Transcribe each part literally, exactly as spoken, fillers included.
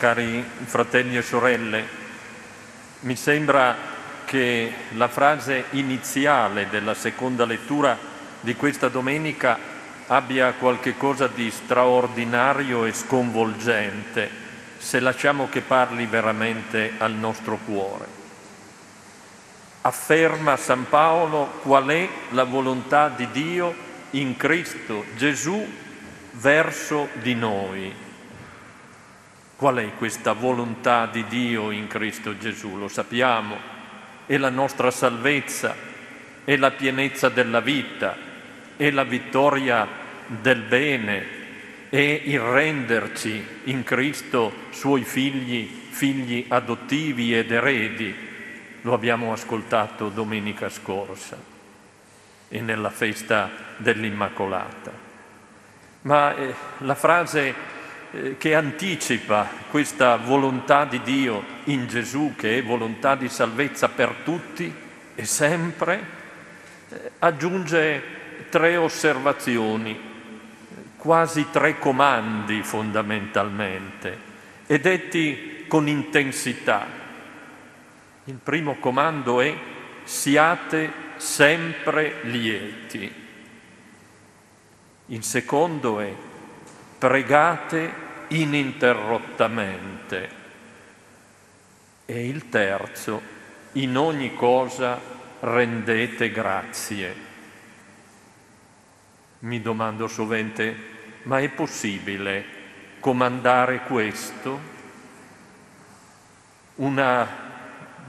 cari fratelli e sorelle, mi sembra che la frase iniziale della seconda lettura di questa domenica abbia qualche cosa di straordinario e sconvolgente, se lasciamo che parli veramente al nostro cuore. Afferma San Paolo qual è la volontà di Dio in Cristo Gesù verso di noi. Qual è questa volontà di Dio in Cristo Gesù? Lo sappiamo, è la nostra salvezza, è la pienezza della vita, è la vittoria del bene, è il renderci in Cristo suoi figli, figli adottivi ed eredi. Lo abbiamo ascoltato domenica scorsa e nella festa dell'Immacolata. Ma eh, la frase che anticipa questa volontà di Dio in Gesù, che è volontà di salvezza per tutti e sempre, aggiunge tre osservazioni, quasi tre comandi fondamentalmente, e detti con intensità. Il primo comando è: siate sempre lieti. Il secondo è: pregate ininterrottamente. E il terzo: in ogni cosa rendete grazie. Mi domando sovente, ma è possibile comandare questo? Una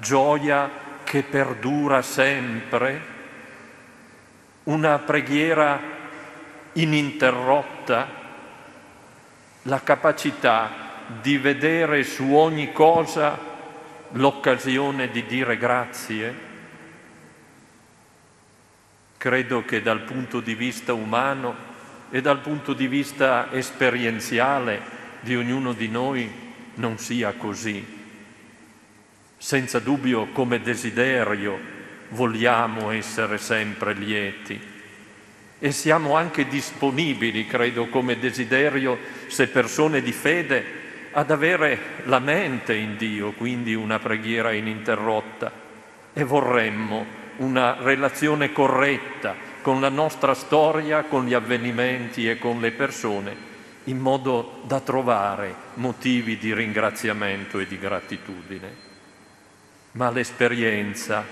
gioia che perdura sempre? Una preghiera ininterrotta? La capacità di vedere su ogni cosa l'occasione di dire grazie? Credo che dal punto di vista umano e dal punto di vista esperienziale di ognuno di noi non sia così. Senza dubbio, come desiderio, vogliamo essere sempre lieti. E siamo anche disponibili, credo, come desiderio, se persone di fede, ad avere la mente in Dio, quindi una preghiera ininterrotta. E vorremmo una relazione corretta con la nostra storia, con gli avvenimenti e con le persone, in modo da trovare motivi di ringraziamento e di gratitudine. Ma l'esperienza,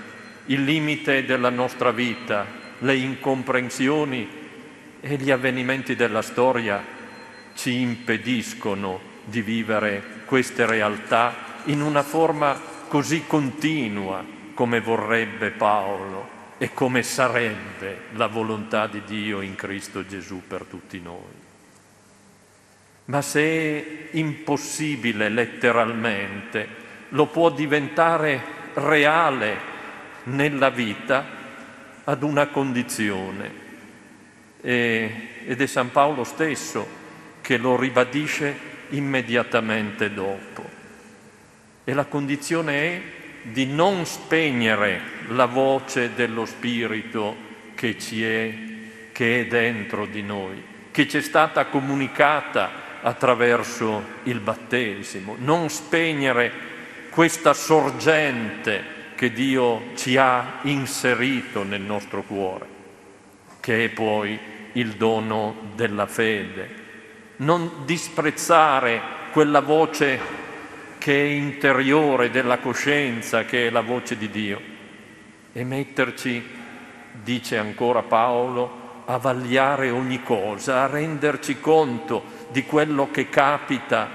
il limite della nostra vita, le incomprensioni e gli avvenimenti della storia ci impediscono di vivere queste realtà in una forma così continua come vorrebbe Paolo e come sarebbe la volontà di Dio in Cristo Gesù per tutti noi. Ma se è impossibile letteralmente, lo può diventare reale nella vita ad una condizione, e, ed è San Paolo stesso che lo ribadisce immediatamente dopo. E la condizione è di non spegnere la voce dello Spirito che ci è, che è dentro di noi, che ci è stata comunicata attraverso il battesimo. Non spegnere questa sorgente che Dio ci ha inserito nel nostro cuore, che è poi il dono della fede. Non disprezzare quella voce che è interiore della coscienza, che è la voce di Dio, e metterci, dice ancora Paolo, a vagliare ogni cosa, a renderci conto di quello che capita,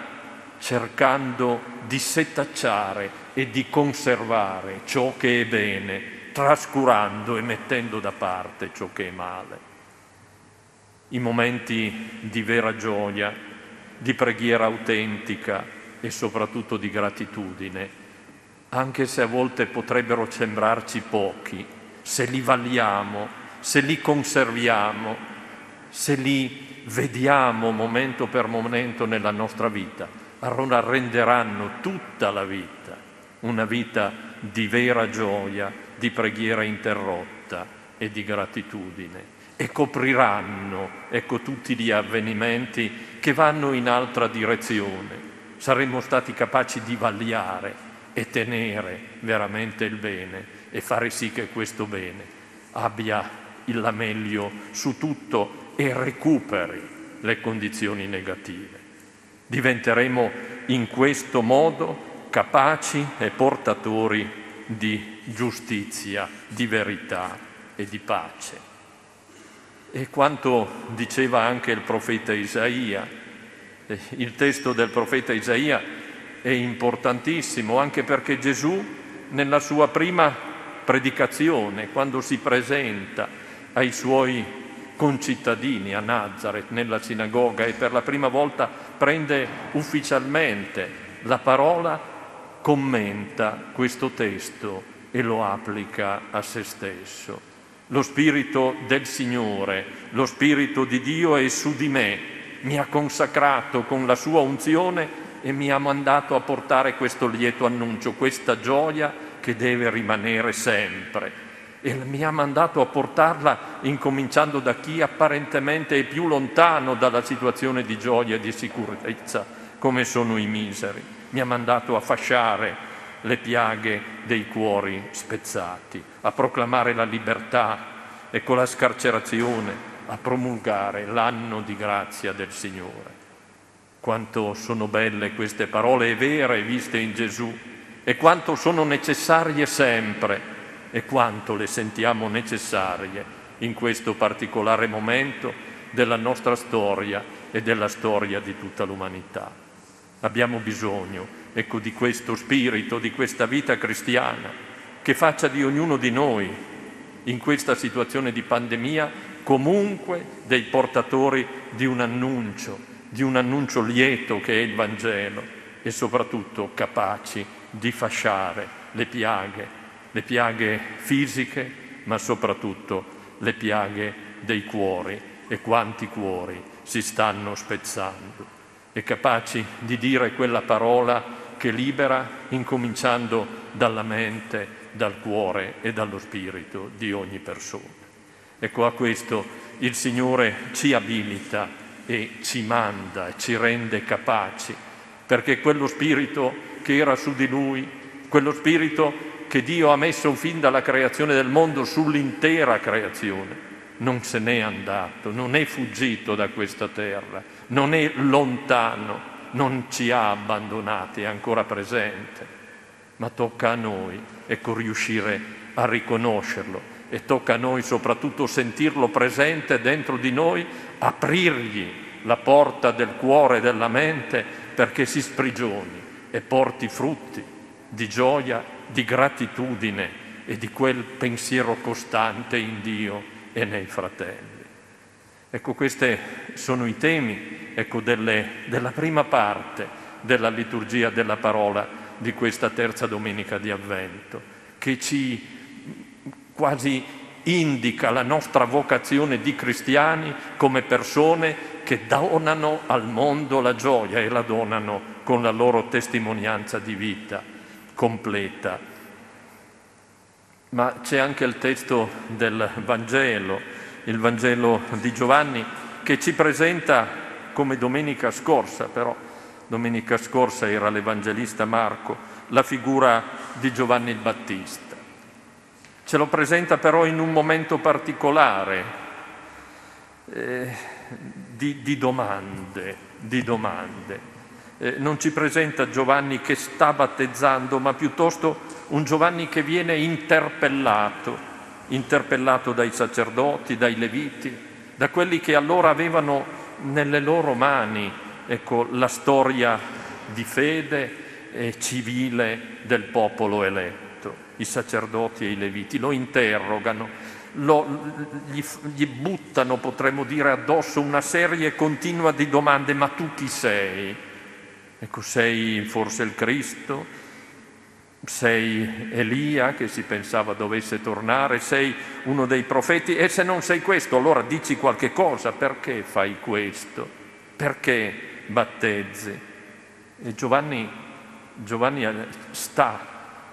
cercando di setacciare e di conservare ciò che è bene, trascurando e mettendo da parte ciò che è male. I momenti di vera gioia, di preghiera autentica e soprattutto di gratitudine, anche se a volte potrebbero sembrarci pochi, se li vagliamo, se li conserviamo, se li vediamo momento per momento nella nostra vita, allora renderanno tutta la vita una vita di vera gioia, di preghiera interrotta e di gratitudine, e copriranno, ecco, tutti gli avvenimenti che vanno in altra direzione, saremmo stati capaci di vagliare e tenere veramente il bene e fare sì che questo bene abbia il meglio su tutto e recuperi le condizioni negative. Diventeremo in questo modo capaci e portatori di giustizia, di verità e di pace. E quanto diceva anche il profeta Isaia, il testo del profeta Isaia è importantissimo anche perché Gesù nella sua prima predicazione, quando si presenta ai suoi concittadini a Nazaret nella sinagoga e per la prima volta prende ufficialmente la parola, commenta questo testo e lo applica a se stesso. Lo Spirito del Signore, lo Spirito di Dio è su di me, mi ha consacrato con la sua unzione e mi ha mandato a portare questo lieto annuncio, questa gioia che deve rimanere sempre. E mi ha mandato a portarla incominciando da chi apparentemente è più lontano dalla situazione di gioia e di sicurezza, come sono i miseri. Mi ha mandato a fasciare le piaghe dei cuori spezzati, a proclamare la libertà e con la scarcerazione a promulgare l'anno di grazia del Signore. Quanto sono belle queste parole e vere viste in Gesù e quanto sono necessarie sempre e quanto le sentiamo necessarie in questo particolare momento della nostra storia e della storia di tutta l'umanità. Abbiamo bisogno Ecco di questo spirito, di questa vita cristiana, che faccia di ognuno di noi, in questa situazione di pandemia, comunque dei portatori di un annuncio, di un annuncio lieto che è il Vangelo, e soprattutto capaci di fasciare le piaghe, le piaghe fisiche, ma soprattutto le piaghe dei cuori, e quanti cuori si stanno spezzando, e capaci di dire quella parola che libera, incominciando dalla mente, dal cuore e dallo spirito di ogni persona. Ecco, a questo il Signore ci abilita e ci manda, e ci rende capaci, perché quello spirito che era su di Lui, quello spirito che Dio ha messo fin dalla creazione del mondo sull'intera creazione, non se n'è andato, non è fuggito da questa terra, non è lontano, non ci ha abbandonati, è ancora presente, ma tocca a noi, ecco, riuscire a riconoscerlo e tocca a noi soprattutto sentirlo presente dentro di noi, aprirgli la porta del cuore e della mente perché si sprigioni e porti frutti di gioia, di gratitudine e di quel pensiero costante in Dio e nei fratelli. Ecco, questi sono i temi ecco, delle, della prima parte della liturgia della parola di questa terza domenica di Avvento, che ci quasi indica la nostra vocazione di cristiani come persone che donano al mondo la gioia e la donano con la loro testimonianza di vita completa. Ma c'è anche il testo del Vangelo, il Vangelo di Giovanni, che ci presenta, come domenica scorsa però, domenica scorsa era l'Evangelista Marco, la figura di Giovanni il Battista. Ce lo presenta però in un momento particolare eh, di, di domande, di domande. Eh, non ci presenta Giovanni che sta battezzando, ma piuttosto un Giovanni che viene interpellato, interpellato dai sacerdoti, dai leviti, da quelli che allora avevano nelle loro mani ecco, la storia di fede e civile del popolo eletto. I sacerdoti e i leviti lo interrogano, lo, gli, gli buttano, potremmo dire, addosso una serie continua di domande. Ma tu chi sei? Ecco, sei forse il Cristo? Sei Elia, che si pensava dovesse tornare, sei uno dei profeti, e se non sei questo allora dici qualche cosa, perché fai questo? Perché battezzi? E Giovanni, Giovanni sta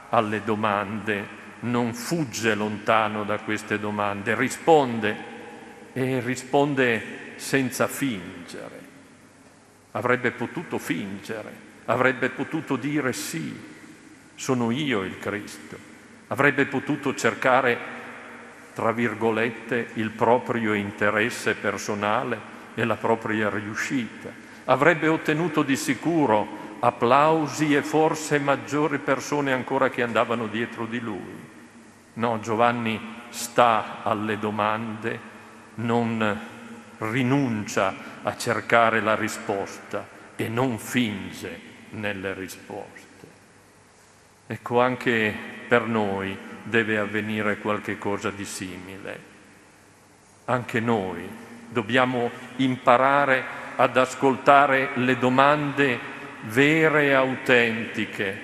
alle domande, non fugge lontano da queste domande, risponde e risponde senza fingere. Avrebbe potuto fingere, Avrebbe potuto dire sì, sono io il Cristo. Avrebbe potuto cercare, tra virgolette, il proprio interesse personale e la propria riuscita. Avrebbe ottenuto di sicuro applausi e forse maggiori persone ancora che andavano dietro di lui. No, Giovanni sta alle domande, non rinuncia a cercare la risposta e non finge nelle risposte. Ecco, anche per noi deve avvenire qualche cosa di simile. Anche noi dobbiamo imparare ad ascoltare le domande vere e autentiche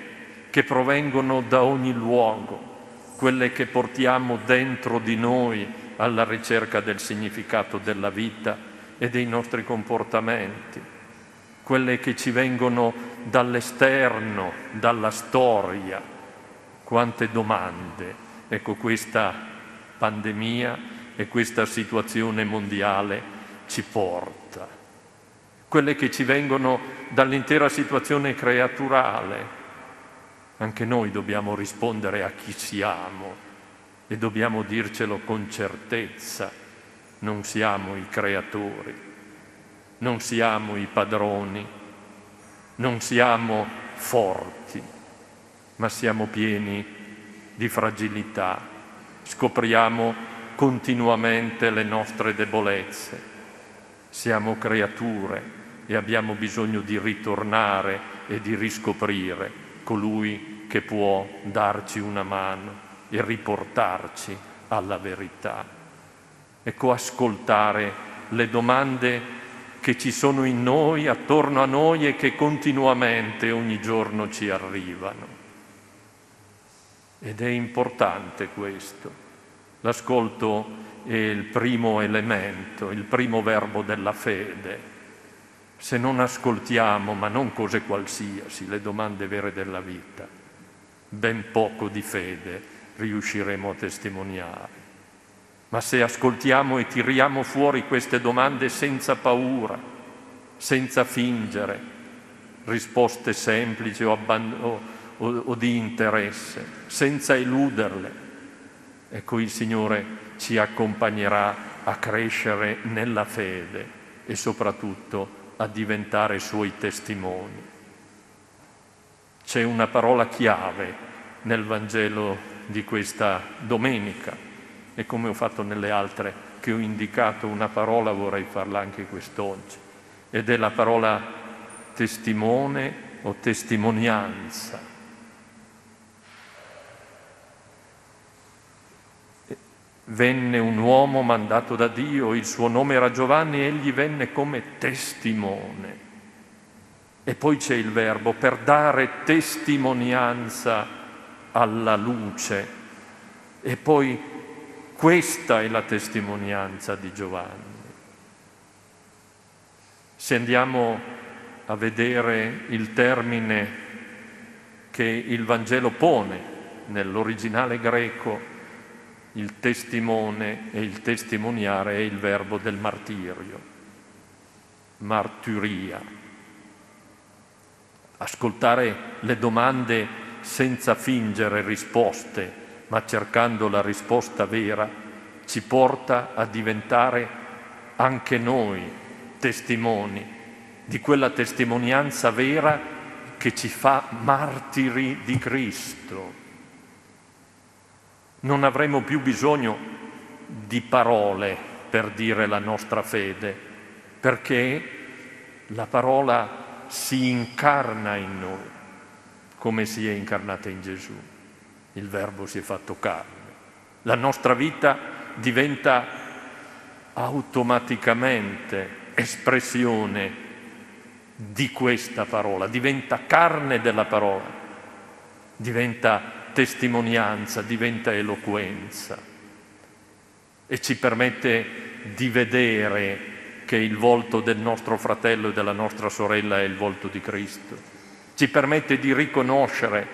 che provengono da ogni luogo, quelle che portiamo dentro di noi alla ricerca del significato della vita e dei nostri comportamenti, quelle che ci vengono dall'esterno, dalla storia. Quante domande! Ecco, questa pandemia e questa situazione mondiale ci porta. Quelle che ci vengono dall'intera situazione creaturale. Anche noi dobbiamo rispondere a chi siamo e dobbiamo dircelo con certezza. Non siamo i creatori, non siamo i padroni, non siamo forti, ma siamo pieni di fragilità. Scopriamo continuamente le nostre debolezze. Siamo creature e abbiamo bisogno di ritornare e di riscoprire colui che può darci una mano e riportarci alla verità. Ecco, ascoltare le domande che ci sono in noi, attorno a noi e che continuamente ogni giorno ci arrivano. Ed è importante questo. L'ascolto è il primo elemento, il primo verbo della fede. Se non ascoltiamo, ma non cose qualsiasi, le domande vere della vita, ben poco di fede riusciremo a testimoniare. Ma se ascoltiamo e tiriamo fuori queste domande senza paura, senza fingere, risposte semplici o, abban- o, o, o di interesse, senza eluderle, ecco il Signore ci accompagnerà a crescere nella fede e soprattutto a diventare suoi testimoni. C'è una parola chiave nel Vangelo di questa domenica e, come ho fatto nelle altre che ho indicato una parola, vorrei farla anche quest'oggi, ed è la parola testimone o testimonianza. Venne un uomo mandato da Dio, il suo nome era Giovanni, e egli venne come testimone. E poi c'è il verbo, per dare testimonianza alla luce. E poi questa è la testimonianza di Giovanni. Se andiamo a vedere il termine che il Vangelo pone nell'originale greco, il testimone e il testimoniare è il verbo del martirio, martiria. Ascoltare le domande senza fingere risposte, ma cercando la risposta vera, ci porta a diventare anche noi testimoni di quella testimonianza vera che ci fa martiri di Cristo. Non avremo più bisogno di parole per dire la nostra fede, perché la parola si incarna in noi, come si è incarnata in Gesù. Il Verbo si è fatto carne. La nostra vita diventa automaticamente espressione di questa parola, diventa carne della parola, diventa testimonianza, diventa eloquenza e ci permette di vedere che il volto del nostro fratello e della nostra sorella è il volto di Cristo. Ci permette di riconoscere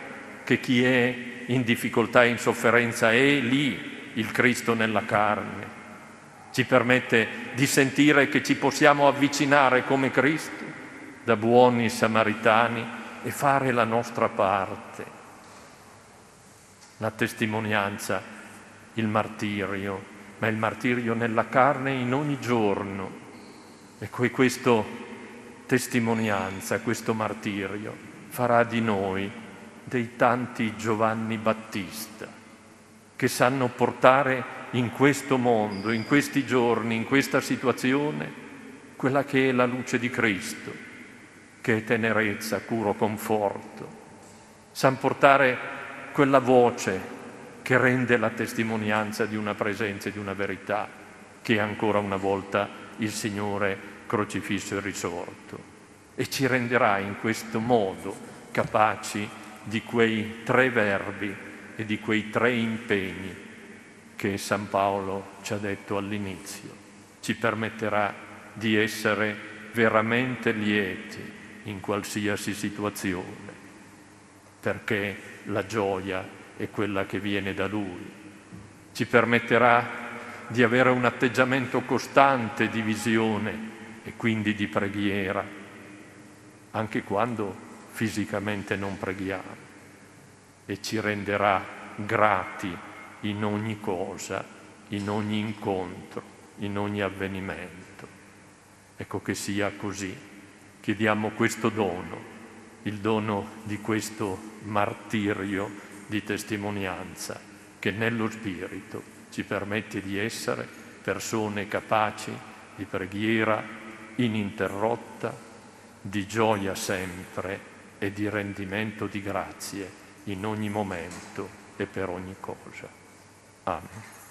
che chi è in difficoltà e in sofferenza è lì il Cristo nella carne. Ci permette di sentire che ci possiamo avvicinare come Cristo da buoni samaritani e fare la nostra parte, la testimonianza, il martirio, ma il martirio nella carne in ogni giorno. Ecco, e questa testimonianza, questo martirio, farà di noi dei tanti Giovanni Battista che sanno portare in questo mondo, in questi giorni, in questa situazione, quella che è la luce di Cristo, che è tenerezza, curo, conforto. San portare quella voce che rende la testimonianza di una presenza e di una verità che è ancora una volta il Signore crocifisso e risorto, e ci renderà in questo modo capaci di quei tre verbi e di quei tre impegni che San Paolo ci ha detto all'inizio. Ci permetterà di essere veramente lieti in qualsiasi situazione, perché la gioia è quella che viene da Lui. Ci permetterà di avere un atteggiamento costante di visione e quindi di preghiera, anche quando fisicamente non preghiamo, e ci renderà grati in ogni cosa, in ogni incontro, in ogni avvenimento. Ecco, che sia così. Chiediamo questo dono, il dono di questo martirio di testimonianza che nello Spirito ci permette di essere persone capaci di preghiera ininterrotta, di gioia sempre e di rendimento di grazie in ogni momento e per ogni cosa. Amen.